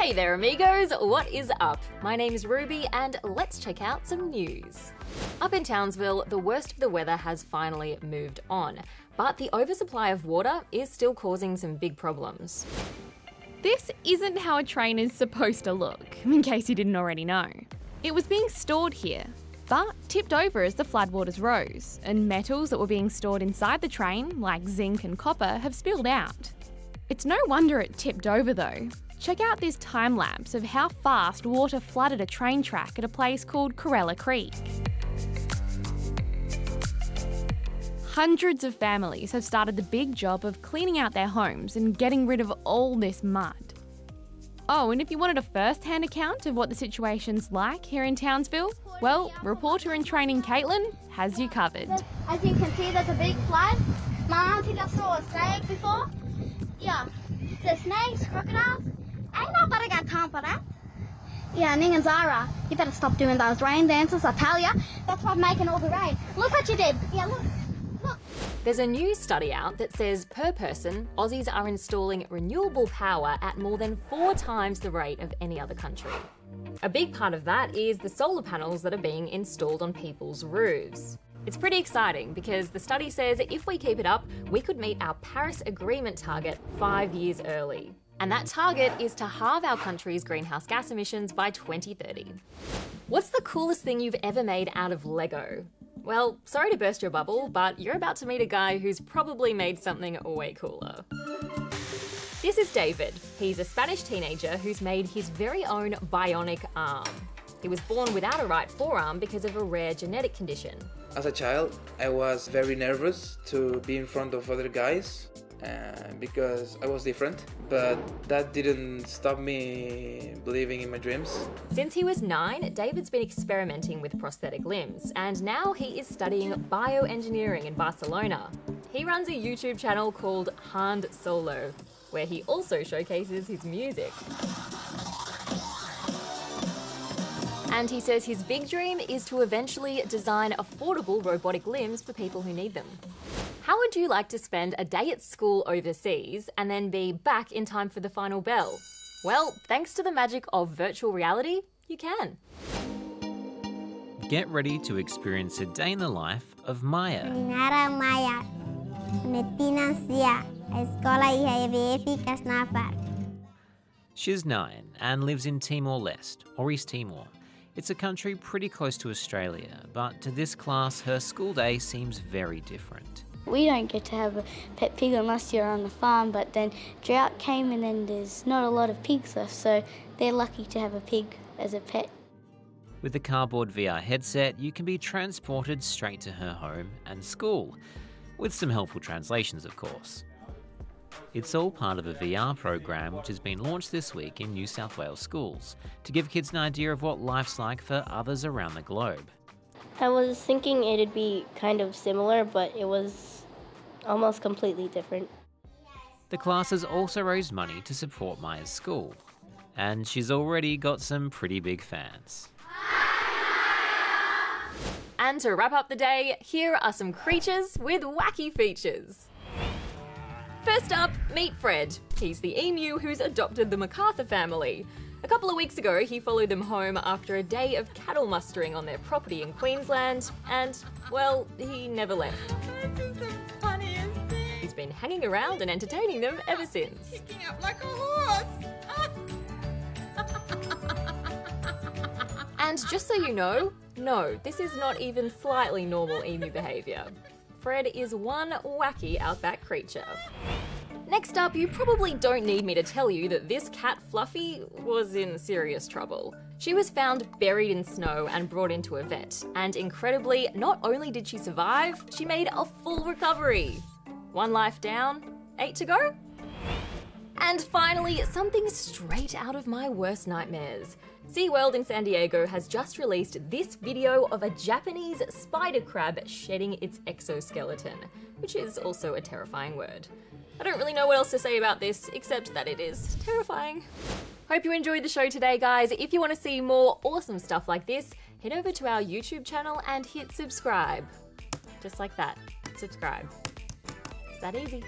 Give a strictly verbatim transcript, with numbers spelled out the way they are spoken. Hey there amigos, what is up? My name is Ruby and let's check out some news. Up in Townsville, the worst of the weather has finally moved on, but the oversupply of water is still causing some big problems. This isn't how a train is supposed to look, in case you didn't already know. It was being stored here, but tipped over as the floodwaters rose, and metals that were being stored inside the train, like zinc and copper, have spilled out. It's no wonder it tipped over though. Check out this time lapse of how fast water flooded a train track at a place called Corella Creek. Hundreds of families have started the big job of cleaning out their homes and getting rid of all this mud. Oh, and if you wanted a first-hand account of what the situation's like here in Townsville, well, reporter in training Caitlin has you covered. As you can see, there's a big flood. My auntie just saw a snake before. Yeah, there's snakes, crocodiles. Ain't nobody got time for that. Yeah, Ning and Zara, you better stop doing those rain dances, I tell ya. That's what's making all the rain. Look what you did. Yeah, look. There's a new study out that says per person, Aussies are installing renewable power at more than four times the rate of any other country. A big part of that is the solar panels that are being installed on people's roofs. It's pretty exciting because the study says if we keep it up, we could meet our Paris Agreement target five years early. And that target is to halve our country's greenhouse gas emissions by twenty thirty. What's the coolest thing you've ever made out of Lego? Well, sorry to burst your bubble, but you're about to meet a guy who's probably made something way cooler. This is David. He's a Spanish teenager who's made his very own bionic arm. He was born without a right forearm because of a rare genetic condition. As a child, I was very nervous to be in front of other guys uh, because I was different, but that didn't stop me believing in my dreams. Since he was nine, David's been experimenting with prosthetic limbs, and now he is studying bioengineering in Barcelona. He runs a YouTube channel called Hand Solo, where he also showcases his music. And he says his big dream is to eventually design affordable robotic limbs for people who need them. How would you like to spend a day at school overseas and then be back in time for the final bell? Well, thanks to the magic of virtual reality, you can. Get ready to experience a day in the life of Maya. Maya. She's nine and lives in Timor-Leste, or East Timor. It's a country pretty close to Australia, but to this class, her school day seems very different. We don't get to have a pet pig unless you're on the farm, but then drought came and then there's not a lot of pigs left, so they're lucky to have a pig as a pet. With the cardboard V R headset, you can be transported straight to her home and school, with some helpful translations, of course. It's all part of a V R program which has been launched this week in New South Wales schools to give kids an idea of what life's like for others around the globe. I was thinking it'd be kind of similar, but it was almost completely different. The class has also raised money to support Maya's school, and she's already got some pretty big fans. And to wrap up the day, here are some creatures with wacky features. First up, meet Fred. He's the emu who's adopted the MacArthur family. A couple of weeks ago, he followed them home after a day of cattle mustering on their property in Queensland, and, well, he never left. This is the funniest thing. He's been hanging around and entertaining them ever since. Kicking up like a horse. And just so you know, no, this is not even slightly normal emu behaviour. Fred is one wacky outback creature. Next up, you probably don't need me to tell you that this cat Fluffy was in serious trouble. She was found buried in snow and brought into a vet, and incredibly, not only did she survive, she made a full recovery. One life down, eight to go? And finally, something straight out of my worst nightmares. SeaWorld in San Diego has just released this video of a Japanese spider crab shedding its exoskeleton, which is also a terrifying word. I don't really know what else to say about this, except that it is terrifying. Hope you enjoyed the show today, guys. If you want to see more awesome stuff like this, head over to our YouTube channel and hit subscribe. Just like that, subscribe. It's that easy.